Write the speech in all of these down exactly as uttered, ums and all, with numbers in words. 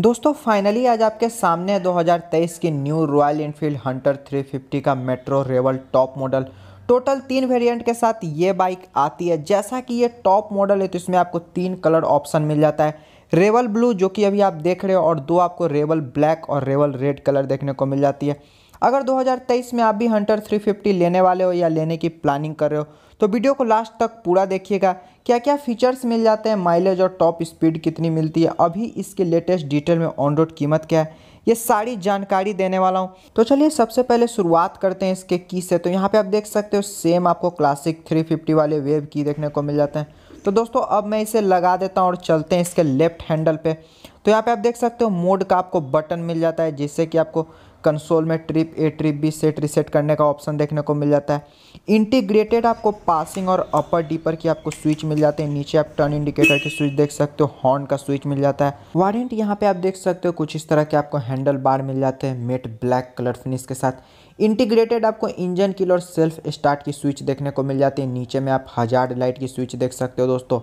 दोस्तों फाइनली आज आपके सामने दो हज़ार तेईस की new Royal Enfield Hunter three fifty का मेट्रो रेवल टॉप मॉडल टोटल तीन वेरिएंट के साथ ये बाइक आती है। जैसा कि ये टॉप मॉडल है तो इसमें आपको तीन कलर ऑप्शन मिल जाता है, रेवल ब्लू जो कि अभी आप देख रहे हो और दो आपको रेवल ब्लैक और रेवल रेड कलर देखने को मिल जाती है। अगर दो हज़ार तेईस में आप भी हंटर थ्री फिफ्टी लेने वाले हो या लेने की प्लानिंग कर रहे हो तो वीडियो को लास्ट तक पूरा देखिएगा, क्या क्या फीचर्स मिल जाते हैं, माइलेज और टॉप स्पीड कितनी मिलती है, अभी इसके लेटेस्ट डिटेल में ऑन रोड कीमत क्या है, ये सारी जानकारी देने वाला हूँ। तो चलिए सबसे पहले शुरुआत करते हैं इसके की से। तो यहाँ पे आप देख सकते हो सेम आपको क्लासिक थ्री फिफ्टी वाले वेव की देखने को मिल जाते हैं। तो दोस्तों अब मैं इसे लगा देता हूँ और चलते हैं इसके लेफ्ट हैंडल पे। तो यहाँ पे आप देख सकते हो मोड का आपको बटन मिल जाता है, जिससे कि आपको कंसोल में trip A trip B set reset करने का ऑप्शन देखने को मिल जाता है। इंटीग्रेटेड आपको पासिंग और अपर डीपर की आपको स्विच मिल जाते हैं। नीचे आप टर्न इंडिकेटर की स्विच देख सकते हो, हॉर्न का स्विच मिल जाता है। वारेंट यहाँ पे आप देख सकते हो कुछ इस तरह के आपको हैंडल बार मिल जाते हैं मेट ब्लैक कलर फिनिश के साथ। इंटीग्रेटेड आपको इंजन किल और सेल्फ स्टार्ट की स्विच देखने को मिल जाती है। नीचे में आप हजार्ड लाइट की स्विच देख सकते हो दोस्तों।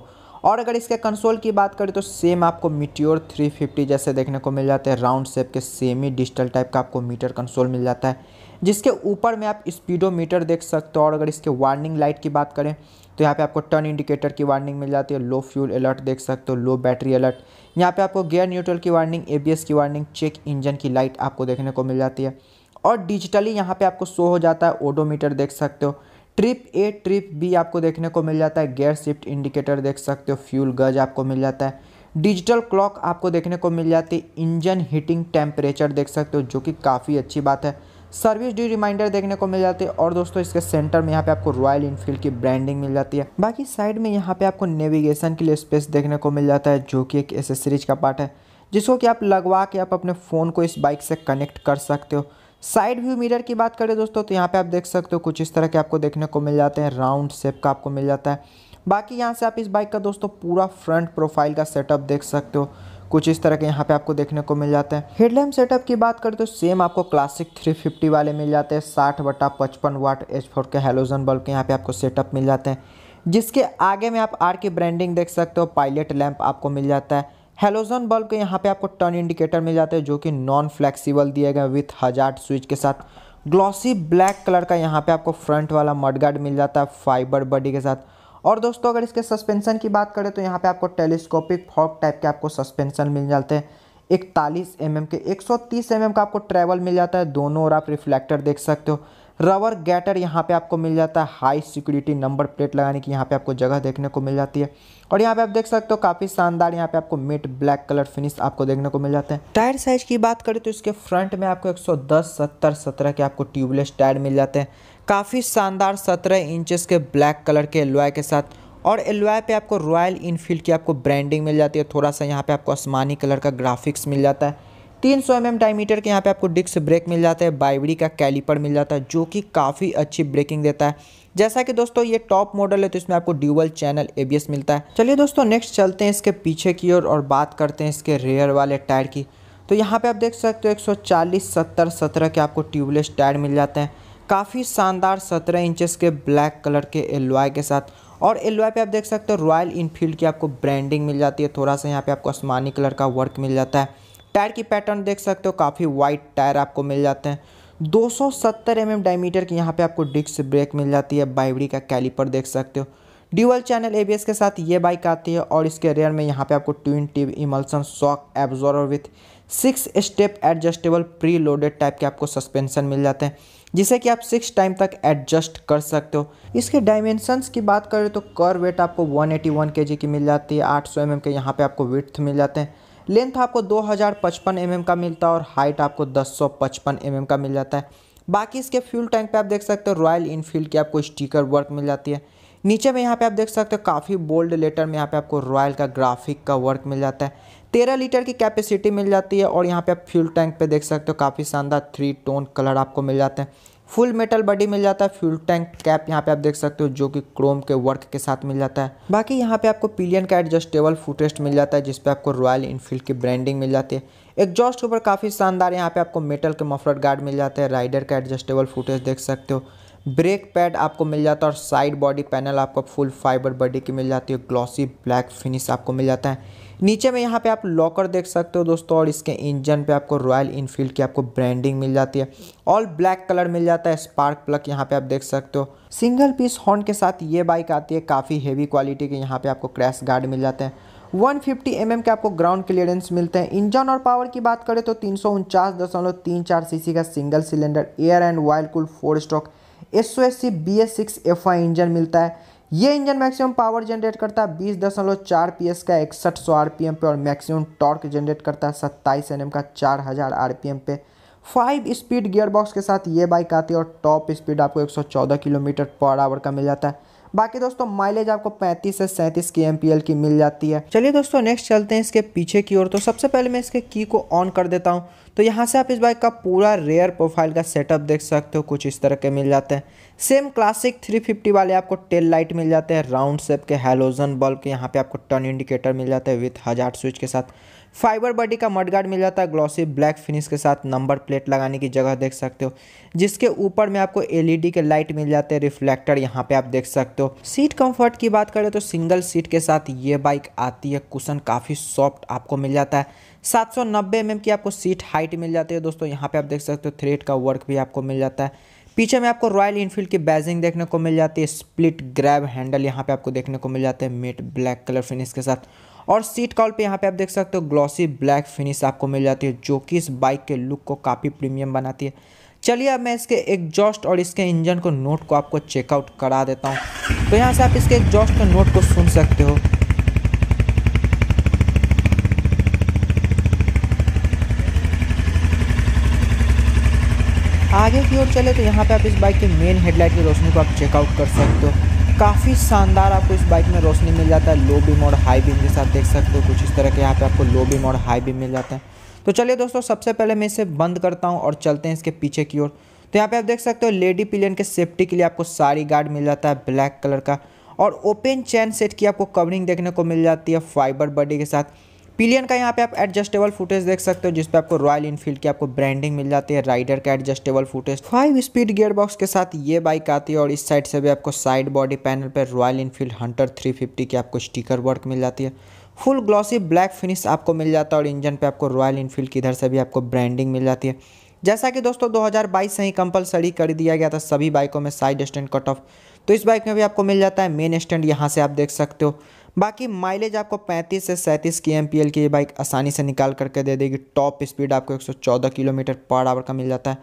और अगर इसके कंसोल की बात करें तो सेम आपको मीटियोर थ्री फिफ्टी जैसे देखने को मिल जाते हैं। राउंड शेप के सेमी डिजिटल टाइप का आपको मीटर कंसोल मिल जाता है, जिसके ऊपर में आप स्पीडोमीटर देख सकते हो। और अगर इसके वार्निंग लाइट की बात करें तो यहाँ पे आपको टर्न इंडिकेटर की वार्निंग मिल जाती है, लो फ्यूल अलर्ट देख सकते हो, लो बैटरी अलर्ट। यहाँ पे आपको गियर न्यूट्रल की वार्निंग, एबीएस की वार्निंग, चेक इंजन की लाइट आपको देखने को मिल जाती है। और डिजिटली यहाँ पे आपको शो हो जाता है ओडोमीटर देख सकते हो। ट्रिप ए ट्रिप बी आपको देखने को मिल जाता है, गियर शिफ्ट इंडिकेटर देख सकते हो, फ्यूल गज आपको मिल जाता है, डिजिटल क्लॉक आपको देखने को मिल जाती है, इंजन हीटिंग टेम्परेचर देख सकते हो जो कि काफ़ी अच्छी बात है, सर्विस ड्यू रिमाइंडर देखने को मिल जाती है। और दोस्तों इसके सेंटर में यहाँ पे आपको रॉयल एनफील्ड की ब्रांडिंग मिल जाती है। बाकी साइड में यहाँ पे आपको नेविगेशन के लिए स्पेस देखने को मिल जाता है, जो कि एक एसेसरीज का पार्ट है, जिसको कि आप लगवा के आप अपने फ़ोन को इस बाइक से कनेक्ट कर सकते हो। साइड व्यू मिरर की बात करें दोस्तों तो यहाँ पे आप देख सकते हो कुछ इस तरह के आपको देखने को मिल जाते हैं, राउंड शेप का आपको मिल जाता है। बाकी यहाँ से आप इस बाइक का दोस्तों पूरा फ्रंट प्रोफाइल का सेटअप देख सकते हो, कुछ इस तरह के यहाँ पे आपको देखने को मिल जाता है। हेडलैम्प सेटअप की बात करें तो सेम आपको क्लासिक थ्री फिफ्टी वाले मिल जाते हैं, साठ बटा पचपन वाट एच फोर के हेलोजन बल्ब के यहाँ पे आपको सेटअप मिल जाते हैं, जिसके आगे में आप आर की ब्रांडिंग देख सकते हो, पायलट लैंप आपको मिल जाता है, हेलोजन बल्ब के यहाँ पे आपको टर्न इंडिकेटर मिल जाते हैं जो कि नॉन फ्लेक्सिबल दिए गए विथ हजार्ड स्विच के साथ। ग्लॉसी ब्लैक कलर का यहाँ पे आपको फ्रंट वाला मडगार्ड मिल जाता है फाइबर बॉडी के साथ। और दोस्तों अगर इसके सस्पेंशन की बात करें तो यहाँ पे आपको टेलीस्कोपिक फॉर्क टाइप के आपको सस्पेंशन मिल जाते हैं, इकतालीस एम एम के एक सौ तीस एम एम का आपको ट्रैवल मिल जाता है, दोनों और आप रिफ्लेक्टर देख सकते हो, रबर गैटर यहाँ पे आपको मिल जाता है, हाई सिक्योरिटी नंबर प्लेट लगाने की यहाँ पे आपको जगह देखने को मिल जाती है। और यहाँ पे आप देख सकते हो काफ़ी शानदार यहाँ पे आपको मेट ब्लैक कलर फिनिश आपको देखने को मिल जाता है। टायर साइज की बात करें तो इसके फ्रंट में आपको एक सौ दस सत्तर सत्रह के आपको ट्यूबलेस टायर मिल जाते हैं, काफ़ी शानदार सत्रह इंचेस के ब्लैक कलर के एलॉय के साथ। और एलॉय पे आपको रॉयल एनफील्ड की आपको ब्रांडिंग मिल जाती है, थोड़ा सा यहाँ पे आपको आसमानी कलर का ग्राफिक्स मिल जाता है। तीन सौ एम एम डायमीटर के यहाँ पे आपको डिस्क ब्रेक मिल जाता है, बाइवरी का कैलीपर मिल जाता है जो कि काफ़ी अच्छी ब्रेकिंग देता है। जैसा कि दोस्तों ये टॉप मॉडल है तो इसमें आपको ड्यूअल चैनल एबीएस मिलता है। चलिए दोस्तों नेक्स्ट चलते हैं इसके पीछे की ओर और, और बात करते हैं इसके रेयर वाले टायर की। तो यहाँ पे आप देख सकते हो एक सौ चालीस सत्तर सत्रह के आपको ट्यूबलेस टायर मिल जाते हैं, काफ़ी शानदार सत्रह इंचेस के ब्लैक कलर के एलॉय के साथ। और एलॉय पे आप देख सकते हो रॉयल एनफील्ड की आपको ब्रांडिंग मिल जाती है, थोड़ा सा यहाँ पे आपको आसमानी कलर का वर्क मिल जाता है। टायर की पैटर्न देख सकते हो, काफ़ी वाइड टायर आपको मिल जाते हैं। दो सौ सत्तर एमएम डायमीटर की यहाँ पे आपको डिस्क ब्रेक मिल जाती है, बाइवरी का कैलीपर देख सकते हो, ड्यूअल चैनल एबीएस के साथ ये बाइक आती है। और इसके रेयर में यहाँ पे आपको twin tip emulsion shock absorber with six step adjustable pre loaded type के आपको सस्पेंशन मिल जाते हैं, जिसे कि आप सिक्स टाइम तक एडजस्ट कर सकते हो। इसके डायमेंशंस की बात करें तो कर वेट आपको एक सौ इक्यासी केजी की मिल जाती है, आठ सौ एमएम के यहाँ पे आपको विड्थ मिल जाते हैं, लेंथ आपको दो हज़ार पचपन एमएम का मिलता है और हाइट आपको दस सौ पचपन एमएम का मिल जाता है। बाकी इसके फ्यूल टैंक पे आप देख सकते हो रॉयल एनफील्ड की आपको स्टिकर वर्क मिल जाती है। नीचे में यहाँ पे आप देख सकते हो काफ़ी बोल्ड लेटर में यहाँ पे आपको रॉयल का ग्राफिक का वर्क मिल जाता है। तेरह लीटर की कैपेसिटी मिल जाती है। और यहाँ पे आप फ्यूल टैंक पे देख सकते हो काफ़ी शानदार थ्री टोन कलर आपको मिल जाते हैं, फुल मेटल बॉडी मिल जाता है, फ्यूल टैंक कैप यहाँ पे आप देख सकते हो जो कि क्रोम के वर्क के साथ मिल जाता है। बाकी यहाँ पे आपको पिलियन का एडजस्टेबल फुटरेस्ट मिल जाता है, जिसपे आपको रॉयल एनफील्ड की ब्रांडिंग मिल जाती है। एग्जॉस्ट के ऊपर काफ़ी शानदार यहाँ पे आपको मेटल के मफलर गार्ड मिल जाते हैं, राइडर का एडजस्टेबल फुटरेस्ट देख सकते हो, ब्रेक पैड आपको मिल जाता है और साइड बॉडी पैनल आपको फुल फाइबर बॉडी की मिल जाती है, ग्लॉसी ब्लैक फिनिश आपको मिल जाता है। नीचे में यहाँ पे आप लॉकर देख सकते हो दोस्तों, और इसके इंजन पे आपको रॉयल इनफील्ड की आपको ब्रांडिंग मिल जाती है, ऑल ब्लैक कलर मिल जाता है। स्पार्क प्लग यहाँ पे आप देख सकते हो। सिंगल पीस हॉर्न के साथ ये बाइक आती है, काफ़ी हेवी क्वालिटी के। यहाँ पे आपको क्रैश गार्ड मिल जाते हैं, एक सौ पचास एम एम के आपको ग्राउंड क्लियरेंस मिलते हैं। इंजन और पावर की बात करें तो तीन सौ उनचास दशमलव तीन चार सी सी का single cylinder air and wild cool four stroke S O S C B S six F I engine मिलता है। ये इंजन मैक्सिमम पावर जनरेट करता है बीस दशमलव चार पी एस का इकसठ सौ आर पी एम पे, और मैक्सिमम टॉर्क जनरेट करता है सत्ताईस एन एम का चार हज़ार आर पी एम पे। फाइव स्पीड गियरबॉक्स के साथ ये बाइक आती है, और टॉप स्पीड आपको एक सौ चौदह किलोमीटर पर आवर का मिल जाता है। बाकी दोस्तों माइलेज आपको पैंतीस से सैंतीस के एम पी एल की मिल जाती है। चलिए दोस्तों नेक्स्ट चलते हैं इसके पीछे की ओर। तो सबसे पहले मैं इसके की को ऑन कर देता हूं, तो यहां से आप इस बाइक का पूरा रेयर प्रोफाइल का सेटअप देख सकते हो, कुछ इस तरह के मिल जाते हैं। सेम क्लासिक थ्री फिफ्टी वाले आपको टेल लाइट मिल जाते हैं, राउंड शेप के हैलोजन बल्ब के यहाँ पे आपको टर्न इंडिकेटर मिल जाता है विथ हजार्ड स्विच के साथ। फाइबर बॉडी का मडगार्ड मिल जाता है, ग्लॉसी ब्लैक फिनिश के साथ। नंबर प्लेट लगाने की जगह देख सकते हो, जिसके ऊपर में आपको एलईडी के लाइट मिल जाते हैं, रिफ्लेक्टर यहाँ पे आप देख सकते हो। सीट कंफर्ट की बात करें तो सिंगल सीट के साथ ये बाइक आती है, कुशन काफ़ी सॉफ्ट आपको मिल जाता है। सात सौ नब्बे एम एम की आपको सीट हाइट मिल जाती है दोस्तों। यहाँ पे आप देख सकते हो थ्रेड का वर्क भी आपको मिल जाता है। पीछे में आपको रॉयल इनफील्ड की बैजिंग देखने को मिल जाती है। स्प्लिट ग्रैब हैंडल यहाँ पे आपको देखने को मिल जाता है मेट ब्लैक कलर फिनिश के साथ, और सीट कॉल पे यहाँ पे आप देख सकते हो ग्लॉसी ब्लैक फिनिश आपको मिल जाती है, जो कि इस बाइक के लुक को काफ़ी प्रीमियम बनाती है। चलिए अब मैं इसके एग्जॉस्ट और इसके इंजन को नोट को आपको चेकआउट करा देता हूँ। तो यहाँ से आप इसके एग्जॉस्ट के नोट को सुन सकते हो। आगे की ओर चले तो यहाँ पे आप इस बाइक के मेन हेडलाइट की रोशनी को आप चेकआउट कर सकते हो। काफ़ी शानदार आपको इस बाइक में रोशनी मिल जाता है, लो बीम और हाई बीम के साथ देख सकते हो, कुछ इस तरह के यहाँ पे आपको लो बीम और हाई बीम मिल जाता है। तो चलिए दोस्तों सबसे पहले मैं इसे बंद करता हूँ और चलते हैं इसके पीछे की ओर। तो यहाँ पर आप देख सकते हो लेडी पिलियन के सेफ्टी के लिए आपको सारी गार्ड मिल जाता है ब्लैक कलर का, और ओपन चैन सेट की आपको कवरिंग देखने को मिल जाती है फाइबर बॉडी के साथ। पिलियन का यहाँ पे आप एडजस्टेबल फुटेज देख सकते हो, जिस पे आपको रॉयल इनफील्ड की आपको ब्रांडिंग मिल जाती है, राइडर का adjustable footage. Five speed gearbox के साथ ये बाइक आती है, और इस साइड से भी आपको साइड बॉडी पैनल पे Royal Enfield Hunter three fifty की आपको स्टिकर वर्क मिल जाती है। फुल ग्लॉसी ब्लैक फिनिश आपको मिल जाता है, और इंजन पे आपको रॉयल इनफील्ड की इधर से भी आपको ब्रांडिंग मिल जाती है। जैसा कि दोस्तों दो हज़ार बाईस से ही कंपलसरी कर दिया गया था सभी बाइकों में साइड स्टैंड कट ऑफ, तो इस बाइक में भी आपको मिल जाता है मेन स्टैंड, यहाँ से आप देख सकते हो। बाकी माइलेज आपको पैंतीस से सैंतीस के एम पी एल की ये बाइक आसानी से निकाल करके दे देगी। टॉप स्पीड आपको एक सौ चौदह किलोमीटर पर आवर का मिल जाता है,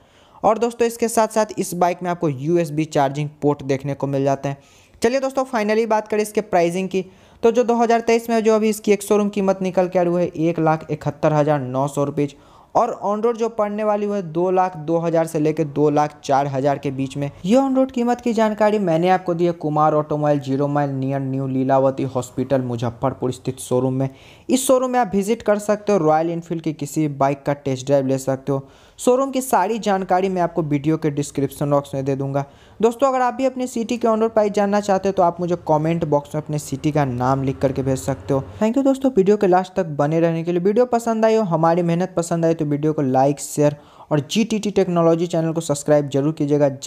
और दोस्तों इसके साथ साथ इस बाइक में आपको U S B charging port देखने को मिल जाता है। चलिए दोस्तों फाइनली बात करें इसके प्राइसिंग की, तो जो दो हज़ार तेईस में जो अभी इसकी एक शोरूम कीमत निकल के आ रही है एक लाख इकहत्तर हज़ार नौ सौ रुपीज़, और ऑन रोड जो पड़ने वाली हुई है दो लाख दो हज़ार से लेकर दो लाख चार हज़ार के बीच में। ये ऑन रोड कीमत की जानकारी मैंने आपको दी है Kumar automobile, zero mile near new Lilavati hospital, Muzaffarpur स्थित शोरूम में। इस शोरूम में आप विजिट कर सकते हो, रॉयल इनफील्ड की किसी बाइक का टेस्ट ड्राइव ले सकते हो। शोरूम की सारी जानकारी मैं आपको वीडियो के डिस्क्रिप्शन बॉक्स में दे दूंगा। दोस्तों अगर आप भी अपने सिटी के ऑन रोड प्राइस जानना चाहते हो तो आप मुझे कमेंट बॉक्स में अपने सिटी का नाम लिख करके भेज सकते हो। थैंक यू दोस्तों वीडियो के लास्ट तक बने रहने के लिए। वीडियो पसंद आई हो, हमारी मेहनत पसंद आई तो वीडियो को लाइक शेयर और G T T technology channel को सब्सक्राइब जरूर कीजिएगा। जय